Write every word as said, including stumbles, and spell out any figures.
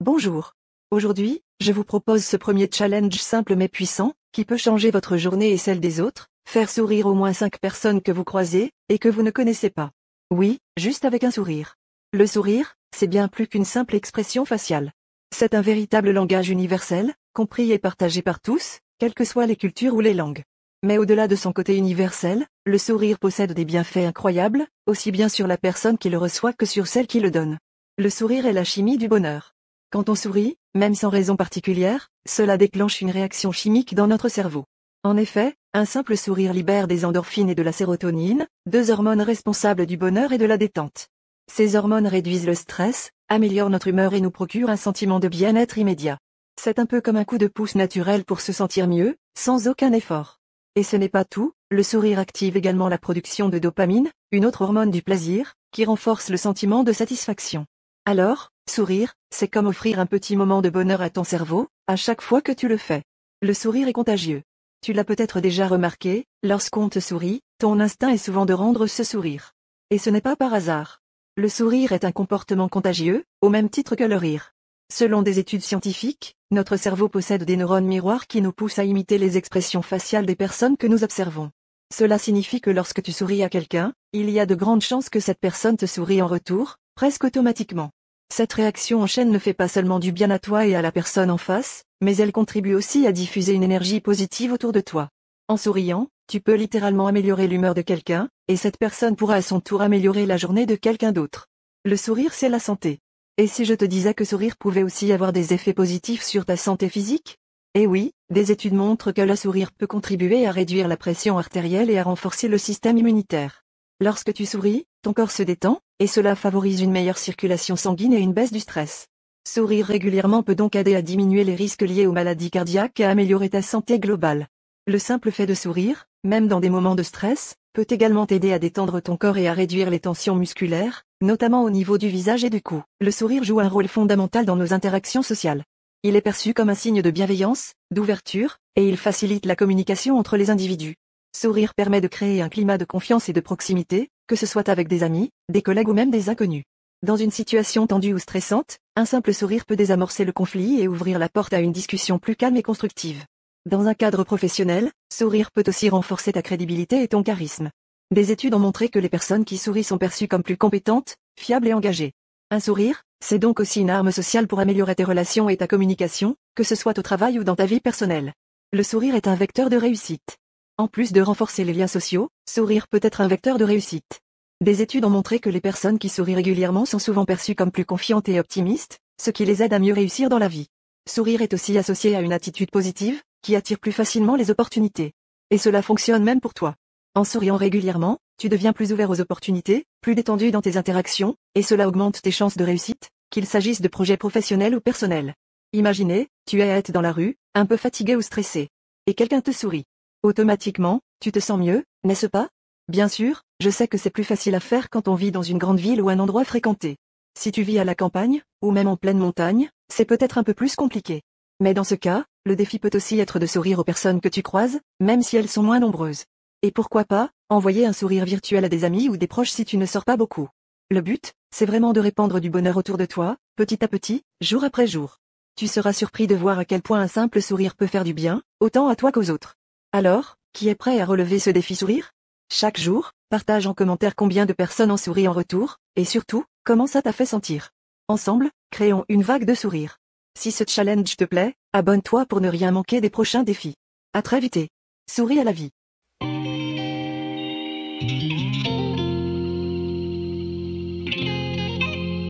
Bonjour. Aujourd'hui, je vous propose ce premier challenge simple mais puissant, qui peut changer votre journée et celle des autres, faire sourire au moins cinq personnes que vous croisez, et que vous ne connaissez pas. Oui, juste avec un sourire. Le sourire, c'est bien plus qu'une simple expression faciale. C'est un véritable langage universel, compris et partagé par tous, quelles que soient les cultures ou les langues. Mais au-delà de son côté universel, le sourire possède des bienfaits incroyables, aussi bien sur la personne qui le reçoit que sur celle qui le donne. Le sourire est la chimie du bonheur. Quand on sourit, même sans raison particulière, cela déclenche une réaction chimique dans notre cerveau. En effet, un simple sourire libère des endorphines et de la sérotonine, deux hormones responsables du bonheur et de la détente. Ces hormones réduisent le stress, améliorent notre humeur et nous procurent un sentiment de bien-être immédiat. C'est un peu comme un coup de pouce naturel pour se sentir mieux, sans aucun effort. Et ce n'est pas tout, le sourire active également la production de dopamine, une autre hormone du plaisir, qui renforce le sentiment de satisfaction. Alors, sourire, c'est comme offrir un petit moment de bonheur à ton cerveau, à chaque fois que tu le fais. Le sourire est contagieux. Tu l'as peut-être déjà remarqué, lorsqu'on te sourit, ton instinct est souvent de rendre ce sourire. Et ce n'est pas par hasard. Le sourire est un comportement contagieux, au même titre que le rire. Selon des études scientifiques, notre cerveau possède des neurones miroirs qui nous poussent à imiter les expressions faciales des personnes que nous observons. Cela signifie que lorsque tu souris à quelqu'un, il y a de grandes chances que cette personne te sourie en retour, presque automatiquement. Cette réaction en chaîne ne fait pas seulement du bien à toi et à la personne en face, mais elle contribue aussi à diffuser une énergie positive autour de toi. En souriant, tu peux littéralement améliorer l'humeur de quelqu'un, et cette personne pourra à son tour améliorer la journée de quelqu'un d'autre. Le sourire, c'est la santé. Et si je te disais que sourire pouvait aussi avoir des effets positifs sur ta santé physique? Eh oui, des études montrent que le sourire peut contribuer à réduire la pression artérielle et à renforcer le système immunitaire. Lorsque tu souris, ton corps se détend, et cela favorise une meilleure circulation sanguine et une baisse du stress. Sourire régulièrement peut donc aider à diminuer les risques liés aux maladies cardiaques et à améliorer ta santé globale. Le simple fait de sourire, même dans des moments de stress, peut également t'aider à détendre ton corps et à réduire les tensions musculaires, notamment au niveau du visage et du cou. Le sourire joue un rôle fondamental dans nos interactions sociales. Il est perçu comme un signe de bienveillance, d'ouverture, et il facilite la communication entre les individus. Sourire permet de créer un climat de confiance et de proximité, que ce soit avec des amis, des collègues ou même des inconnus. Dans une situation tendue ou stressante, un simple sourire peut désamorcer le conflit et ouvrir la porte à une discussion plus calme et constructive. Dans un cadre professionnel, sourire peut aussi renforcer ta crédibilité et ton charisme. Des études ont montré que les personnes qui sourient sont perçues comme plus compétentes, fiables et engagées. Un sourire, c'est donc aussi une arme sociale pour améliorer tes relations et ta communication, que ce soit au travail ou dans ta vie personnelle. Le sourire est un vecteur de réussite. En plus de renforcer les liens sociaux, sourire peut être un vecteur de réussite. Des études ont montré que les personnes qui sourient régulièrement sont souvent perçues comme plus confiantes et optimistes, ce qui les aide à mieux réussir dans la vie. Sourire est aussi associé à une attitude positive, qui attire plus facilement les opportunités. Et cela fonctionne même pour toi. En souriant régulièrement, tu deviens plus ouvert aux opportunités, plus détendu dans tes interactions, et cela augmente tes chances de réussite, qu'il s'agisse de projets professionnels ou personnels. Imaginez, tu es à être dans la rue, un peu fatigué ou stressé, et quelqu'un te sourit. Automatiquement, tu te sens mieux, n'est-ce pas? Bien sûr, je sais que c'est plus facile à faire quand on vit dans une grande ville ou un endroit fréquenté. Si tu vis à la campagne, ou même en pleine montagne, c'est peut-être un peu plus compliqué. Mais dans ce cas, le défi peut aussi être de sourire aux personnes que tu croises, même si elles sont moins nombreuses. Et pourquoi pas, envoyer un sourire virtuel à des amis ou des proches si tu ne sors pas beaucoup. Le but, c'est vraiment de répandre du bonheur autour de toi, petit à petit, jour après jour. Tu seras surpris de voir à quel point un simple sourire peut faire du bien, autant à toi qu'aux autres. Alors, qui est prêt à relever ce défi sourire? Chaque jour, partage en commentaire combien de personnes en sourient en retour, et surtout, comment ça t'a fait sentir. Ensemble, créons une vague de sourires. Si ce challenge te plaît, abonne-toi pour ne rien manquer des prochains défis. À très vite et souris à la vie.